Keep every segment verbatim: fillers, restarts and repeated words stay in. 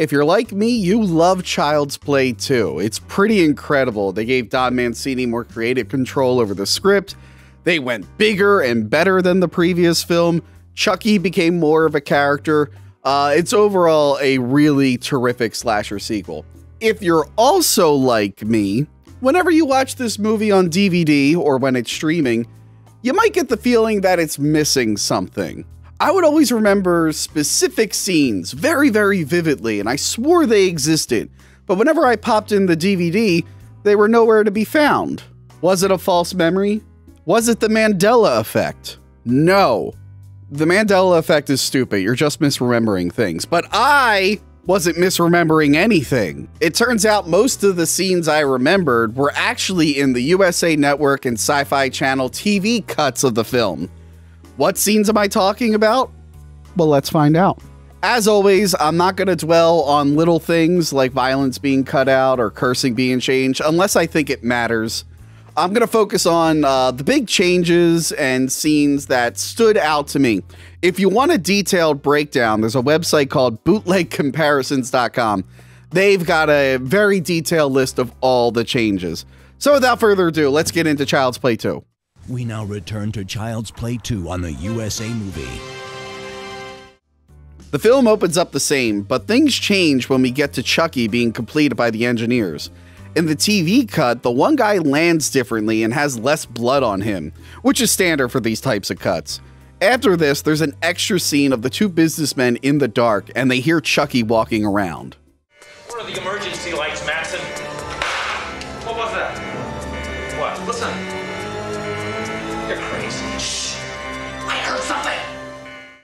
If you're like me, you love Child's Play two. It's pretty incredible. They gave Don Mancini more creative control over the script. They went bigger and better than the previous film. Chucky became more of a character. Uh, it's overall a really terrific slasher sequel. If you're also like me, whenever you watch this movie on D V D or when it's streaming, you might get the feeling that it's missing something. I would always remember specific scenes very, very vividly, and I swore they existed, but whenever I popped in the D V D, they were nowhere to be found. Was it a false memory? Was it the Mandela effect? No. The Mandela effect is stupid. You're just misremembering things. But I wasn't misremembering anything. It turns out most of the scenes I remembered were actually in the U S A Network and Sci-Fi Channel T V cuts of the film. What scenes am I talking about? Well, let's find out. As always, I'm not going to dwell on little things like violence being cut out or cursing being changed, unless I think it matters. I'm going to focus on uh, the big changes and scenes that stood out to me. If you want a detailed breakdown, there's a website called bootleg comparisons dot com. They've got a very detailed list of all the changes. So without further ado, let's get into Child's Play two. We now return to Child's Play two on the U S A movie. The film opens up the same, but things change when we get to Chucky being completed by the engineers. In the T V cut, the one guy lands differently and has less blood on him, which is standard for these types of cuts. After this, there's an extra scene of the two businessmen in the dark, and they hear Chucky walking around. What are the emergency lights, Matson? What was that? What? Listen. You're crazy. Shh. I heard something.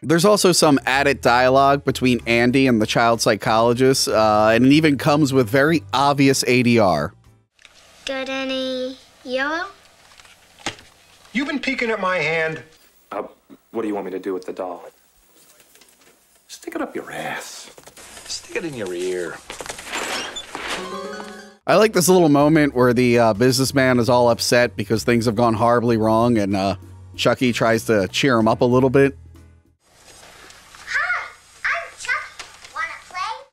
There's also some added dialogue between Andy and the child psychologist, uh, and it even comes with very obvious A D R. Got any yellow? You been peeking at my hand. Uh, what do you want me to do with the doll? Stick it up your ass. Stick it in your ear. I like this little moment where the uh, businessman is all upset because things have gone horribly wrong, and uh, Chucky tries to cheer him up a little bit.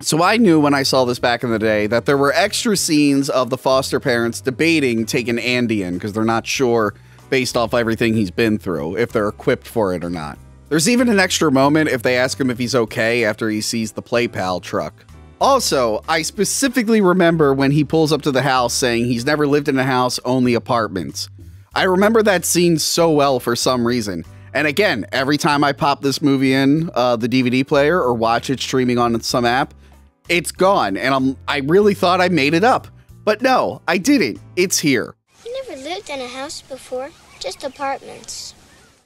So I knew when I saw this back in the day that there were extra scenes of the foster parents debating taking Andy in because they're not sure, based off everything he's been through, if they're equipped for it or not. There's even an extra moment if they ask him if he's okay after he sees the PlayPal truck. Also, I specifically remember when he pulls up to the house saying he's never lived in a house, only apartments. I remember that scene so well for some reason. And again, every time I pop this movie in uh, the D V D player or watch it streaming on some app, it's gone, and I'm, I really thought I made it up. But no, I didn't. It's here. I never lived in a house before, just apartments.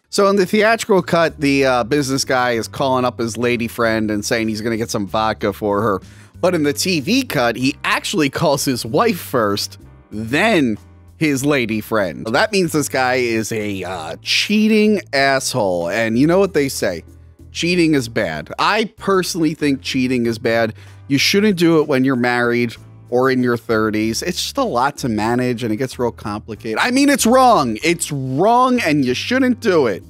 So in the theatrical cut, the uh, business guy is calling up his lady friend and saying he's going to get some vodka for her. But in the T V cut, he actually calls his wife first, then his lady friend. So that means this guy is a uh, cheating asshole. And you know what they say? Cheating is bad. I personally think cheating is bad. You shouldn't do it when you're married or in your thirties. It's just a lot to manage and it gets real complicated. I mean, it's wrong. It's wrong and you shouldn't do it.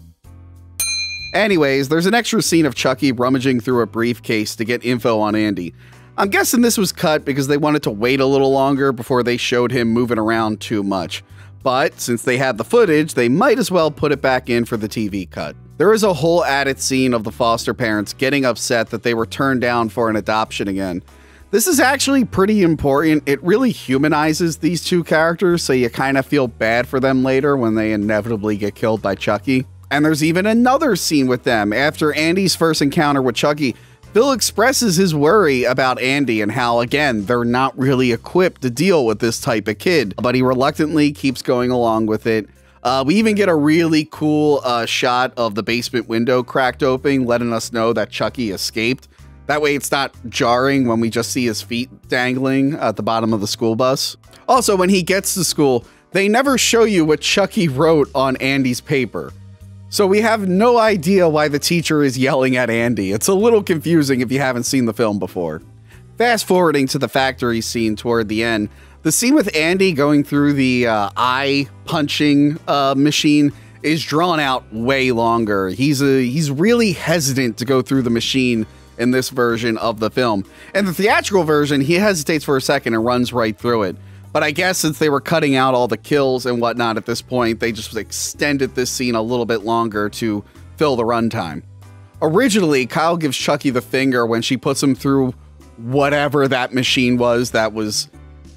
Anyways, there's an extra scene of Chucky rummaging through a briefcase to get info on Andy. I'm guessing this was cut because they wanted to wait a little longer before they showed him moving around too much. But since they had the footage, they might as well put it back in for the T V cut. There is a whole added scene of the foster parents getting upset that they were turned down for an adoption again. This is actually pretty important. It really humanizes these two characters, so you kind of feel bad for them later when they inevitably get killed by Chucky. And there's even another scene with them. After Andy's first encounter with Chucky, Bill expresses his worry about Andy and how, again, they're not really equipped to deal with this type of kid, but he reluctantly keeps going along with it. Uh, we even get a really cool uh, shot of the basement window cracked open, letting us know that Chucky escaped. That way it's not jarring when we just see his feet dangling at the bottom of the school bus. Also, when he gets to school, they never show you what Chucky wrote on Andy's paper. So we have no idea why the teacher is yelling at Andy. It's a little confusing if you haven't seen the film before. Fast forwarding to the factory scene toward the end, the scene with Andy going through the uh, eye punching uh, machine is drawn out way longer. He's, a, he's really hesitant to go through the machine in this version of the film. In the theatrical version, he hesitates for a second and runs right through it. But I guess since they were cutting out all the kills and whatnot at this point, they just extended this scene a little bit longer to fill the runtime. Originally, Kyle gives Chucky the finger when she puts him through whatever that machine was that was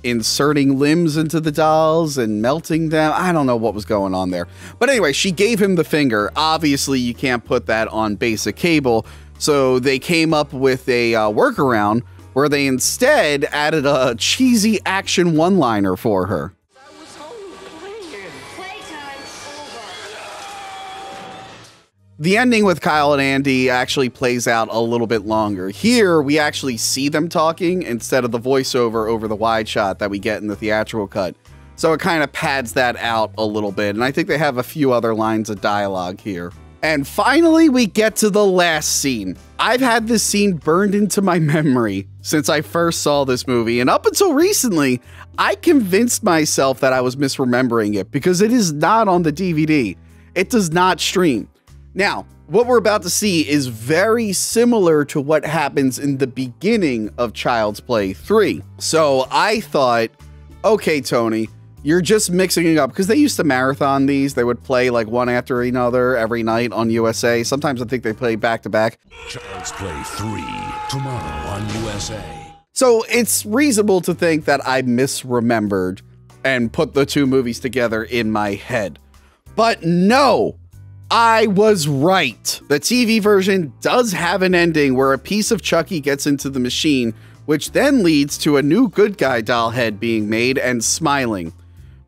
inserting limbs into the dolls and melting them. I don't know what was going on there. But anyway, she gave him the finger. Obviously, you can't put that on basic cable. So they came up with a uh, workaround where they instead added a cheesy action one-liner for her. I was home playing. Playtime over. The ending with Kyle and Andy actually plays out a little bit longer. Here, we actually see them talking instead of the voiceover over the wide shot that we get in the theatrical cut. So it kind of pads that out a little bit, and I think they have a few other lines of dialogue here. And finally, we get to the last scene. I've had this scene burned into my memory since I first saw this movie, and up until recently, I convinced myself that I was misremembering it because it is not on the D V D. It does not stream. Now, what we're about to see is very similar to what happens in the beginning of Child's Play three. So I thought, okay, Tony, you're just mixing it up, because they used to marathon these. They would play like one after another every night on U S A. Sometimes I think they play back to back. Child's Play three, tomorrow on U S A. So it's reasonable to think that I misremembered and put the two movies together in my head. But no, I was right. The T V version does have an ending where a piece of Chucky gets into the machine, which then leads to a new good guy doll head being made and smiling.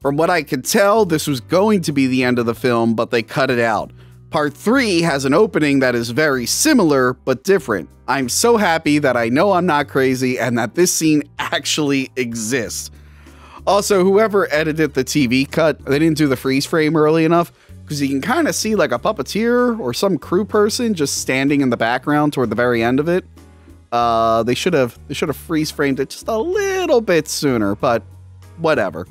From what I could tell, this was going to be the end of the film, but they cut it out. Part three has an opening that is very similar, but different. I'm so happy that I know I'm not crazy and that this scene actually exists. Also, whoever edited the T V cut, they didn't do the freeze frame early enough, because you can kind of see like a puppeteer or some crew person just standing in the background toward the very end of it. Uh, they should have they should have freeze framed it just a little bit sooner, but whatever.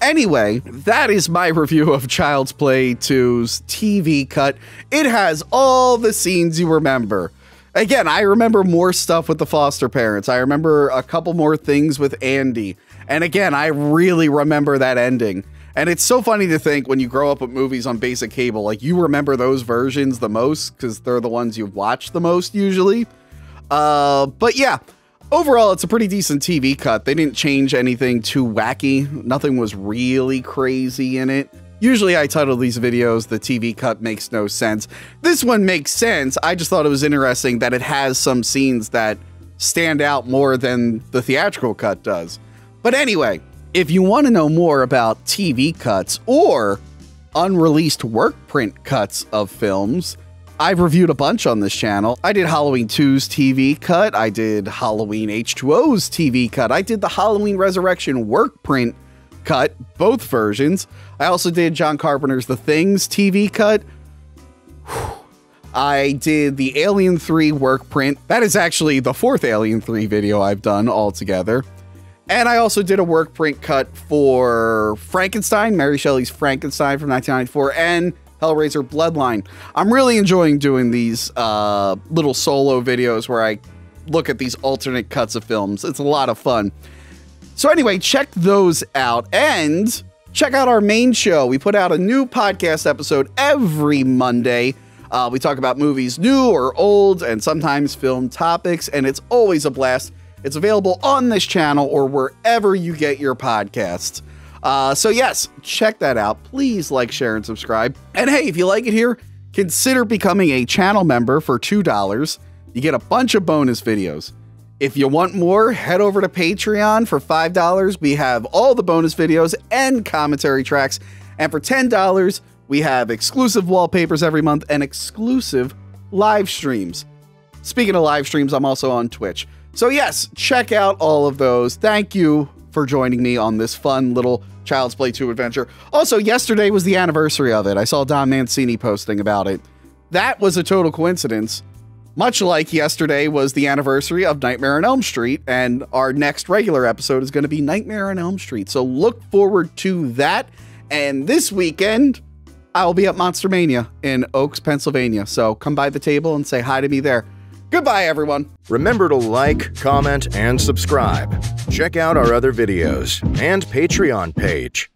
Anyway, that is my review of Child's Play two's T V cut. It has all the scenes you remember. Again, I remember more stuff with the foster parents. I remember a couple more things with Andy. And again, I really remember that ending. And it's so funny to think when you grow up with movies on basic cable, like you remember those versions the most because they're the ones you've watched the most usually. Uh, but yeah. Overall, it's a pretty decent T V cut. They didn't change anything too wacky. Nothing was really crazy in it. Usually I title these videos, the T V cut makes no sense. This one makes sense. I just thought it was interesting that it has some scenes that stand out more than the theatrical cut does. But anyway, if you want to know more about T V cuts or unreleased work print cuts of films, I've reviewed a bunch on this channel. I did Halloween two's T V cut. I did Halloween H two O's T V cut. I did the Halloween Resurrection work print cut, both versions. I also did John Carpenter's The Things T V cut. Whew. I did the Alien three work print. That is actually the fourth Alien three video I've done altogether. And I also did a work print cut for Frankenstein, Mary Shelley's Frankenstein from nineteen ninety-four, and Hellraiser Bloodline. I'm really enjoying doing these uh, little solo videos where I look at these alternate cuts of films. It's a lot of fun. So anyway, check those out and check out our main show. We put out a new podcast episode every Monday. Uh, we talk about movies new or old and sometimes film topics, and it's always a blast. It's available on this channel or wherever you get your podcasts. Uh, so yes, check that out. Please like, share, and subscribe. And hey, if you like it here, consider becoming a channel member for two dollars. You get a bunch of bonus videos. If you want more, head over to Patreon for five dollars. We have all the bonus videos and commentary tracks. And for ten dollars, we have exclusive wallpapers every month and exclusive live streams. Speaking of live streams, I'm also on Twitch. So yes, check out all of those. Thank you for joining me on this fun little Child's Play two adventure. Also, yesterday was the anniversary of it. I saw Don Mancini posting about it. That was a total coincidence. Much like yesterday was the anniversary of Nightmare on Elm Street, and our next regular episode is going to be Nightmare on Elm Street. So look forward to that. And this weekend, I will be at Monster Mania in Oaks, Pennsylvania. So come by the table and say hi to me there. Goodbye, everyone. Remember to like, comment, and subscribe. Check out our other videos and Patreon page.